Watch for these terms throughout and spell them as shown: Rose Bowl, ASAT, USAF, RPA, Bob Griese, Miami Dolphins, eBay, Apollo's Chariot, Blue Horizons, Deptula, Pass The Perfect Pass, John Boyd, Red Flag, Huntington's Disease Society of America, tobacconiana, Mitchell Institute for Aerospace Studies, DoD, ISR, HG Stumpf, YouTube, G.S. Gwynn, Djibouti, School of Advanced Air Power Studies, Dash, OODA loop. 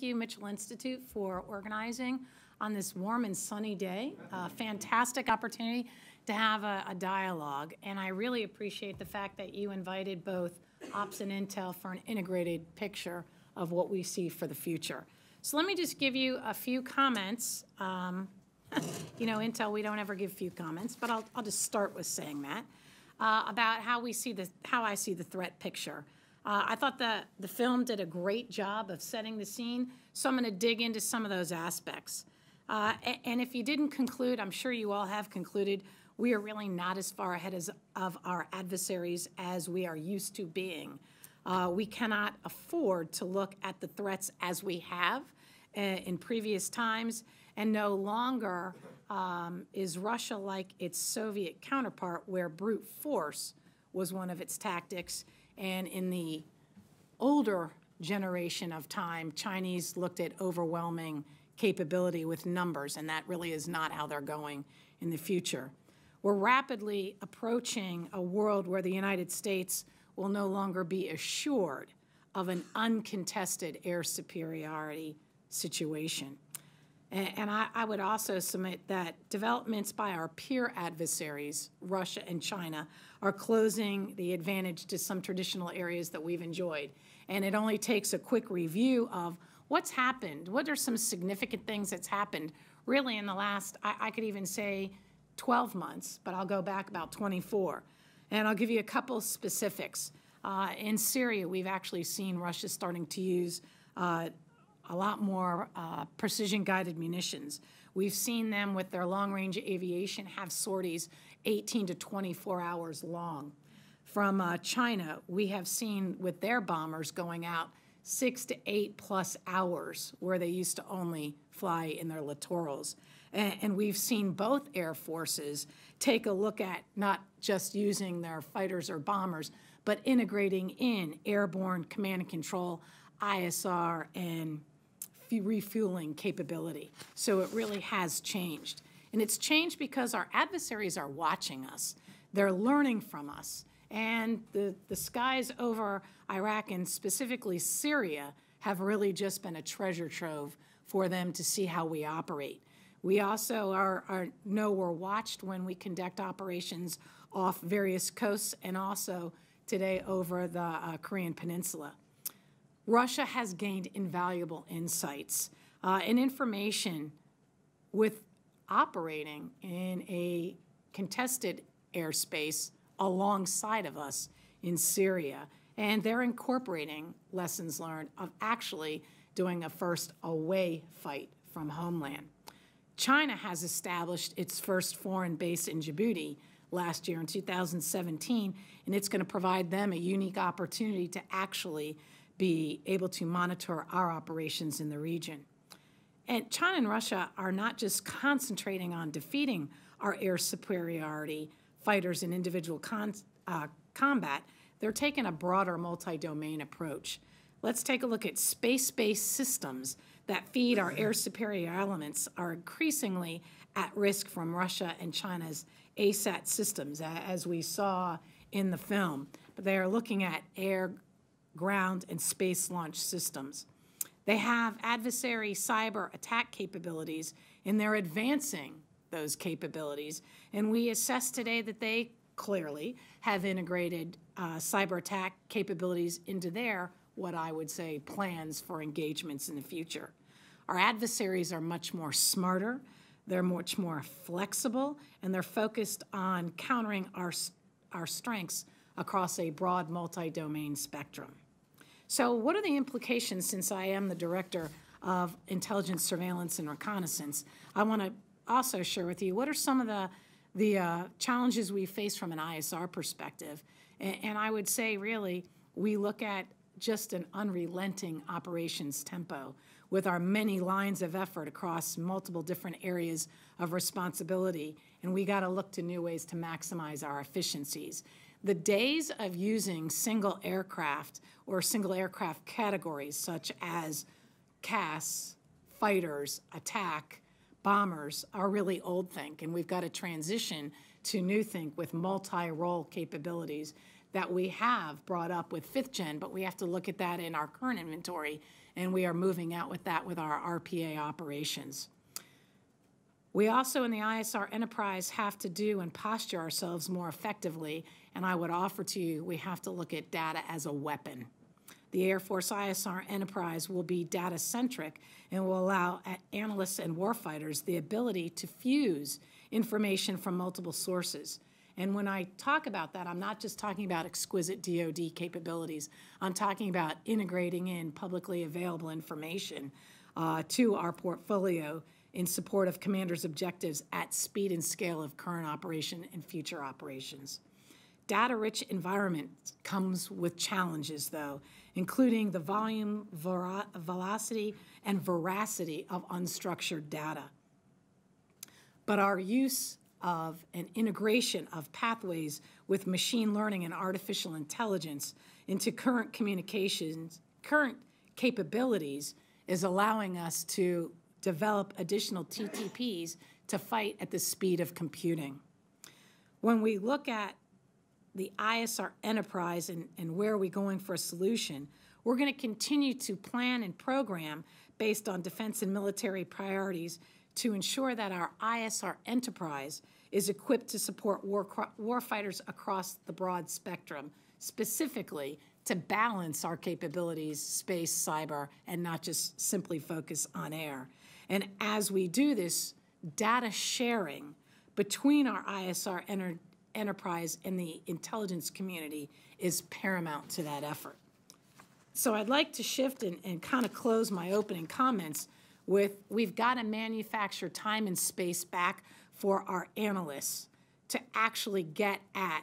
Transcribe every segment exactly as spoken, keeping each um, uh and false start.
Thank you, Mitchell Institute, for organizing on this warm and sunny day. A fantastic opportunity to have a, a dialogue, and I really appreciate the fact that you invited both Ops and Intel for an integrated picture of what we see for the future. So let me just give you a few comments. Um, you know, Intel, we don't ever give few comments, but I'll, I'll just start with saying that uh, about how we see the how I see the threat picture. Uh, I thought the, the film did a great job of setting the scene, so I'm going to dig into some of those aspects. Uh, and, and if you didn't conclude, I'm sure you all have concluded, we are really not as far ahead as, of our adversaries as we are used to being. Uh, we cannot afford to look at the threats as we have uh, in previous times, and no longer um, is Russia like its Soviet counterpart, where brute force was one of its tactics. And in the older generation of time, Chinese looked at overwhelming capability with numbers, and that really is not how they're going in the future. We're rapidly approaching a world where the United States will no longer be assured of an uncontested air superiority situation. And, and I, I would also submit that developments by our peer adversaries, Russia and China, are closing the advantage to some traditional areas that we've enjoyed. And it only takes a quick review of what's happened, what are some significant things that's happened really in the last, I, I could even say twelve months, but I'll go back about twenty-four. And I'll give you a couple specifics. Uh, in Syria, we've actually seen Russia starting to use uh, a lot more uh, precision-guided munitions. We've seen them with their long-range aviation have sorties eighteen to twenty-four hours long. From uh, China, we have seen with their bombers going out six to eight plus hours, where they used to only fly in their littorals. And, and we've seen both air forces take a look at not just using their fighters or bombers, but integrating in airborne command and control, I S R, and refueling capability. So it really has changed. And it's changed because our adversaries are watching us. They're learning from us. And the, the skies over Iraq and specifically Syria have really just been a treasure trove for them to see how we operate. We also are, are, know we're watched when we conduct operations off various coasts and also today over the uh, Korean Peninsula. Russia has gained invaluable insights uh, and information with operating in a contested airspace alongside of us in Syria. And they're incorporating lessons learned of actually doing a first away fight from homeland. China has established its first foreign base in Djibouti last year in two thousand seventeen, and it's going to provide them a unique opportunity to actually be able to monitor our operations in the region. And China and Russia are not just concentrating on defeating our air superiority fighters in individual con uh, combat, they're taking a broader multi-domain approach. Let's take a look at space-based systems that feed our air superior elements are increasingly at risk from Russia and China's A SAT systems, as we saw in the film. But they are looking at air, ground, and space launch systems. They have adversary cyber attack capabilities, and they're advancing those capabilities. And we assess today that they clearly have integrated uh, cyber attack capabilities into their, what I would say, plans for engagements in the future. Our adversaries are much more smarter, they're much more flexible, and they're focused on countering our, our strengths across a broad multi-domain spectrum. So what are the implications, since I am the Director of Intelligence, Surveillance, and Reconnaissance? I want to also share with you what are some of the, the uh, challenges we face from an I S R perspective. And, and I would say, really, we look at just an unrelenting operations tempo with our many lines of effort across multiple different areas of responsibility, and we got to look to new ways to maximize our efficiencies. The days of using single aircraft or single aircraft categories such as C A S, fighters, attack, bombers are really old think, and we've got to transition to new think with multi-role capabilities that we have brought up with fifth gen, but we have to look at that in our current inventory and we are moving out with that with our R P A operations. We also in the I S R enterprise have to do and posture ourselves more effectively, and I would offer to you we have to look at data as a weapon. The Air Force I S R enterprise will be data-centric and will allow analysts and warfighters the ability to fuse information from multiple sources. And when I talk about that, I'm not just talking about exquisite D O D capabilities. I'm talking about integrating in publicly available information uh, to our portfolio in support of commanders' objectives at speed and scale of current operation and future operations. Data-rich environment comes with challenges, though, including the volume, velocity, and veracity of unstructured data. But our use of an integration of pathways with machine learning and artificial intelligence into current communications, current capabilities is allowing us to develop additional T T Ps to fight at the speed of computing. When we look at the I S R enterprise and, and where are we going for a solution, we're going to continue to plan and program based on defense and military priorities to ensure that our I S R enterprise is equipped to support war, warfighters across the broad spectrum, specifically to balance our capabilities, space, cyber, and not just simply focus on air. And as we do this, data sharing between our I S R enter enterprise and the intelligence community is paramount to that effort. So I'd like to shift and, and kind of close my opening comments with we've got to manufacture time and space back for our analysts to actually get at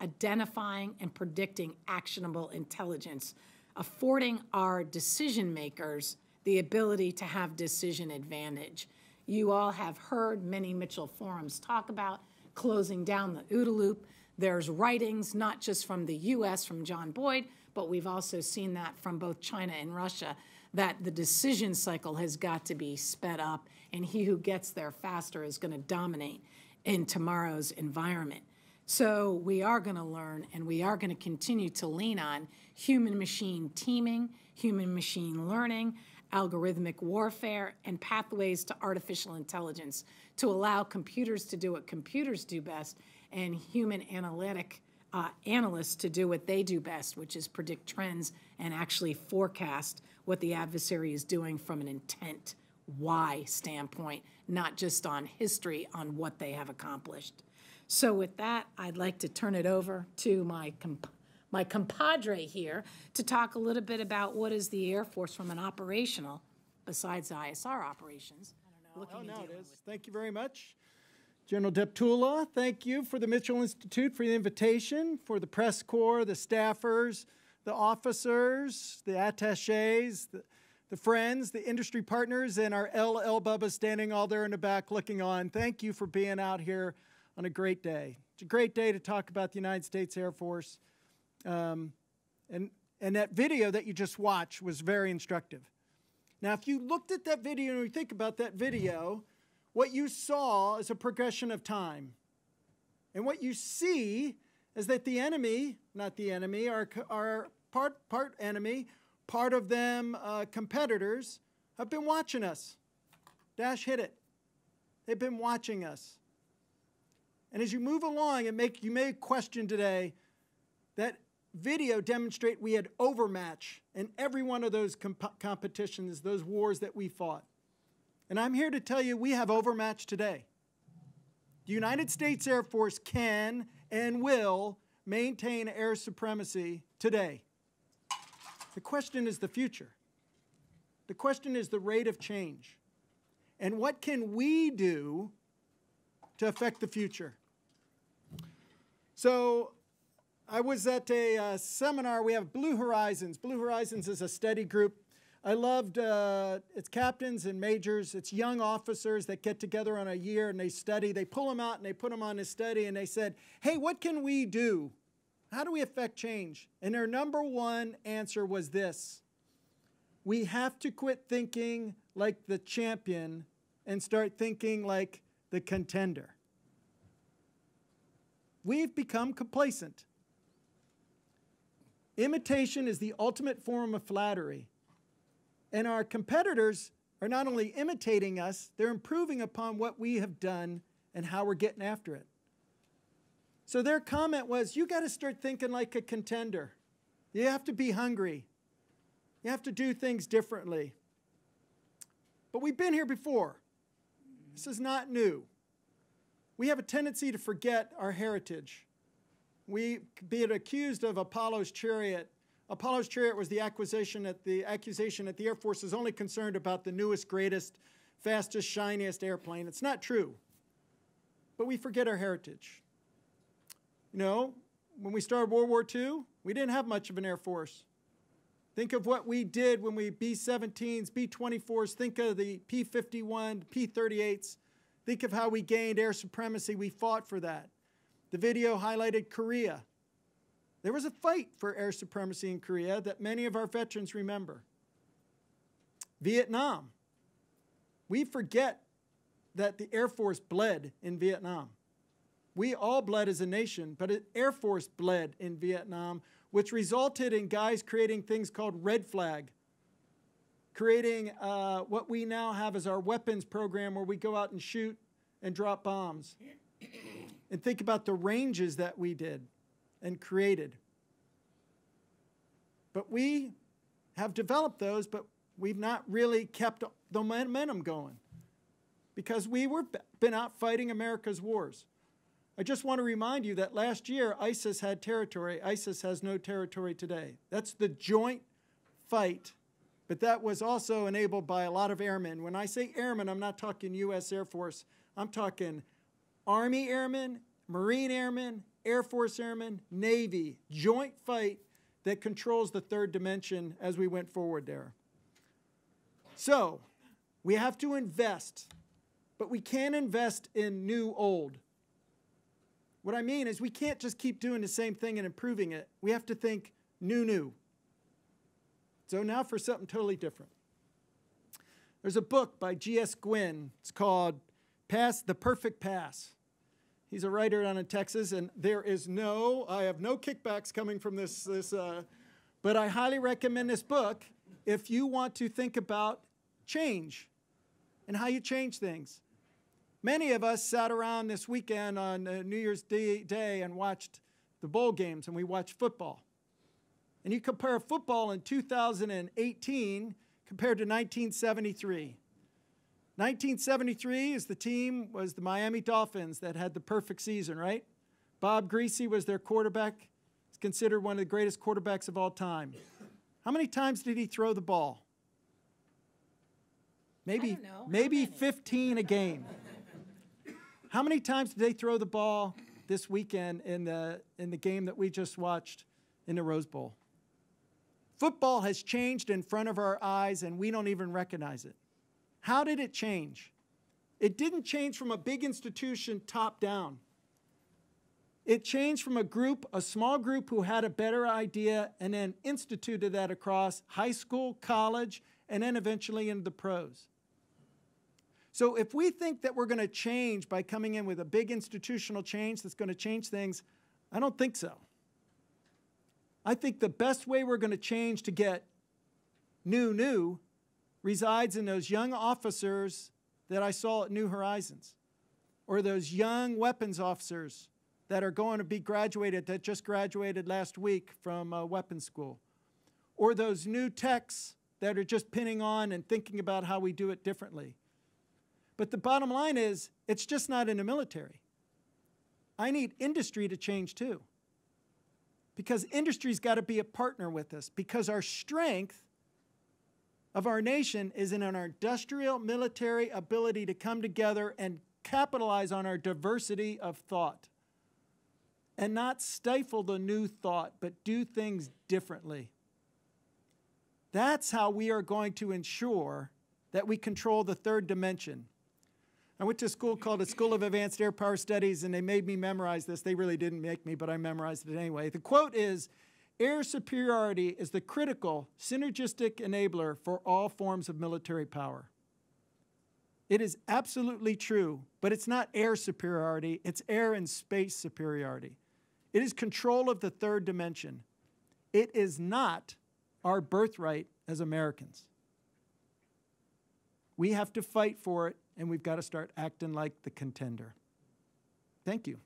identifying and predicting actionable intelligence, affording our decision makers the ability to have decision advantage. You all have heard many Mitchell forums talk about closing down the OODA loop. There's writings not just from the U S, from John Boyd, but we've also seen that from both China and Russia, that the decision cycle has got to be sped up, and he who gets there faster is going to dominate in tomorrow's environment. So we are going to learn, and we are going to continue to lean on human-machine teaming, human-machine learning, algorithmic warfare, and pathways to artificial intelligence to allow computers to do what computers do best and human analytic Uh, analysts to do what they do best, which is predict trends and actually forecast what the adversary is doing from an intent why standpoint, not just on history, on what they have accomplished. So with that, I'd like to turn it over to my, comp my compadre here to talk a little bit about what is the Air Force from an operational, besides I S R operations. I don't know. Oh, no, it is. Thank you very much. General Deptula, thank you for the Mitchell Institute for the invitation, for the press corps, the staffers, the officers, the attaches, the, the friends, the industry partners, and our L L Bubba standing all there in the back looking on. Thank you for being out here on a great day. It's a great day to talk about the United States Air Force. Um, and, and that video that you just watched was very instructive. Now, if you looked at that video and you think about that video, what you saw is a progression of time. And what you see is that the enemy, not the enemy, our, our part, part enemy, part of them uh, competitors, have been watching us. Dash hit it. They've been watching us. And as you move along, and make, you may question today, that video demonstrate we had overmatch in every one of those comp competitions, those wars that we fought. And I'm here to tell you we have overmatched today. The United States Air Force can and will maintain air supremacy today. The question is the future. The question is the rate of change. And what can we do to affect the future? So I was at a uh, seminar. We have Blue Horizons. Blue Horizons is a study group. I loved uh, it's captains and majors, it's young officers that get together on a year and they study. They pull them out and they put them on a study and they said, hey, what can we do? How do we affect change? And their number one answer was this. We have to quit thinking like the champion and start thinking like the contender. We've become complacent. Imitation is the ultimate form of flattery. And our competitors are not only imitating us, they're improving upon what we have done and how we're getting after it. So their comment was, you got to start thinking like a contender. You have to be hungry. You have to do things differently. But we've been here before. This is not new. We have a tendency to forget our heritage. We've been accused of Apollo's Chariot. Apollo's Chariot was the acquisition at the accusation that the Air Force is only concerned about the newest, greatest, fastest, shiniest airplane. It's not true. But we forget our heritage. You know, when we started World War Two, we didn't have much of an Air Force. Think of what we did when we B seventeens, B twenty-fours, think of the P fifty-one, P thirty-eights. Think of how we gained air supremacy. We fought for that. The video highlighted Korea. There was a fight for air supremacy in Korea that many of our veterans remember. Vietnam. We forget that the Air Force bled in Vietnam. We all bled as a nation, but an Air Force bled in Vietnam, which resulted in guys creating things called Red Flag, creating uh, what we now have as our weapons program where we go out and shoot and drop bombs. And think about the ranges that we did and created. But we have developed those, but we've not really kept the momentum going because we were been out fighting America's wars. I just want to remind you that last year, ISIS had territory. ISIS has no territory today. That's the joint fight, but that was also enabled by a lot of airmen. When I say airmen, I'm not talking U S Air Force. I'm talking Army airmen, Marine airmen, Air Force airmen, Navy, joint fight that controls the third dimension as we went forward there. So we have to invest, but we can't invest in new old. What I mean is we can't just keep doing the same thing and improving it. We have to think new, new. So now for something totally different. There's a book by G S Gwynn. It's called Pass The Perfect Pass. He's a writer down in Texas, and there is no, I have no kickbacks coming from this, this uh, but I highly recommend this book if you want to think about change and how you change things. Many of us sat around this weekend on uh, New Year's Day, Day and watched the bowl games, and we watched football. And you compare football in two thousand eighteen compared to nineteen seventy-three. nineteen seventy-three is the team was the Miami Dolphins that had the perfect season, right? Bob Griese was their quarterback. He's considered one of the greatest quarterbacks of all time. How many times did he throw the ball? Maybe, maybe fifteen a game. How many times did they throw the ball this weekend in the, in the game that we just watched in the Rose Bowl? Football has changed in front of our eyes, and we don't even recognize it. How did it change? It didn't change from a big institution top down. It changed from a group, a small group who had a better idea and then instituted that across high school, college, and then eventually into the pros. So if we think that we're going to change by coming in with a big institutional change that's going to change things, I don't think so. I think the best way we're going to change to get new, new resides in those young officers that I saw at New Horizons, or those young weapons officers that are going to be graduated, that just graduated last week from uh, weapons school, or those new techs that are just pinning on and thinking about how we do it differently. But the bottom line is, it's just not in the military. I need industry to change too. Because industry's got to be a partner with us. Because our strength of our nation is in our industrial military ability to come together and capitalize on our diversity of thought. And not stifle the new thought, but do things differently. That's how we are going to ensure that we control the third dimension. I went to a school called the School of Advanced Air Power Studies, and they made me memorize this. They really didn't make me, but I memorized it anyway. The quote is, "Air superiority is the critical, synergistic enabler for all forms of military power." It is absolutely true, but it's not air superiority. It's air and space superiority. It is control of the third dimension. It is not our birthright as Americans. We have to fight for it, and we've got to start acting like the contender. Thank you.